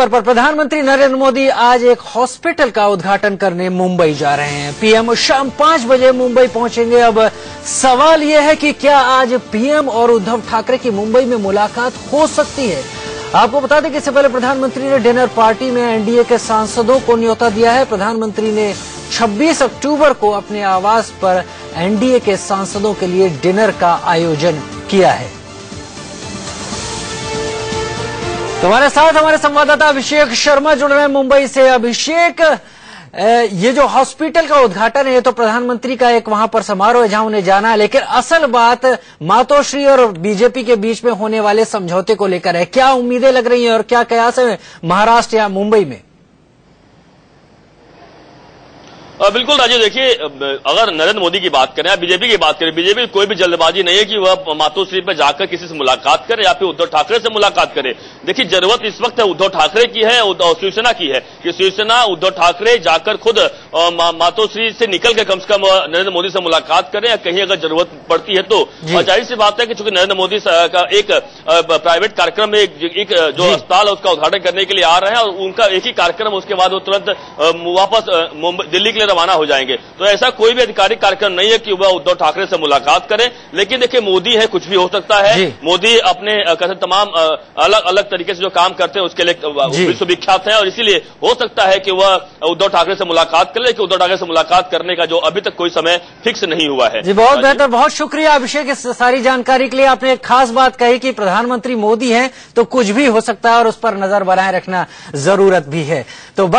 खबर पर प्रधानमंत्री नरेंद्र मोदी आज एक हॉस्पिटल का उद्घाटन करने मुंबई जा रहे हैं। पीएम शाम 5 बजे मुंबई पहुंचेंगे। अब सवाल यह है कि क्या आज पीएम और उद्धव ठाकरे की मुंबई में मुलाकात हो सकती है। आपको बता दें कि इससे पहले प्रधानमंत्री ने डिनर पार्टी में एनडीए के सांसदों को न्योता दिया है। प्रधानमंत्री ने 26 अक्टूबर को अपने आवास पर एनडीए के सांसदों के लिए डिनर का आयोजन किया है। तुम्हारे साथ हमारे संवाददाता अभिषेक शर्मा जुड़ रहे हैं मुंबई से। अभिषेक, ये जो हॉस्पिटल का उद्घाटन है ये तो प्रधानमंत्री का एक वहां पर समारोह है जहां उन्हें जाना है, लेकिन असल बात मातोश्री और बीजेपी के बीच में होने वाले समझौते को लेकर है। क्या उम्मीदें लग रही हैं और क्या कयास है महाराष्ट्र या मुंबई में? बिल्कुल राजीव, देखिए अगर नरेंद्र मोदी की बात करें या बीजेपी की बात करें, बीजेपी कोई भी जल्दबाजी नहीं है कि वह मातोश्री पर जाकर किसी से मुलाकात करे या फिर उद्धव ठाकरे से मुलाकात करे। देखिए जरूरत इस वक्त उद्धव ठाकरे की है और शिवसेना की है कि शिवसेना उद्धव ठाकरे जाकर खुद मातोश्री से निकलकर कम से कम नरेंद्र मोदी से मुलाकात करें या कहीं अगर जरूरत पड़ती है तो। जाहिर सी बात है कि चूंकि नरेंद्र मोदी का एक प्राइवेट कार्यक्रम में एक जो अस्पताल है उसका उद्घाटन करने के लिए आ रहे हैं और उनका एक ही कार्यक्रम, उसके बाद वो तुरंत वापस दिल्ली के लिए रवाना हो जाएंगे। तो ऐसा कोई भी आधिकारिक कार्यक्रम नहीं है कि वह उद्धव ठाकरे से मुलाकात करें। लेकिन देखिए मोदी है, कुछ भी हो सकता है। मोदी अपने तमाम अलग अलग तरीके से जो काम करते हैं उसके लिए विश्वविख्यात है और इसीलिए हो सकता है कि वह उद्धव ठाकरे से मुलाकात कर ले। उद्धव ठाकरे से मुलाकात करने का जो अभी तक कोई समय फिक्स नहीं हुआ है। जी बहुत बेहतर, बहुत शुक्रिया अभिषेक इस सारी जानकारी के लिए। आपने एक खास बात कही कि प्रधानमंत्री मोदी है तो कुछ भी हो सकता है और उस पर नजर बनाए रखना जरूरत भी है। तो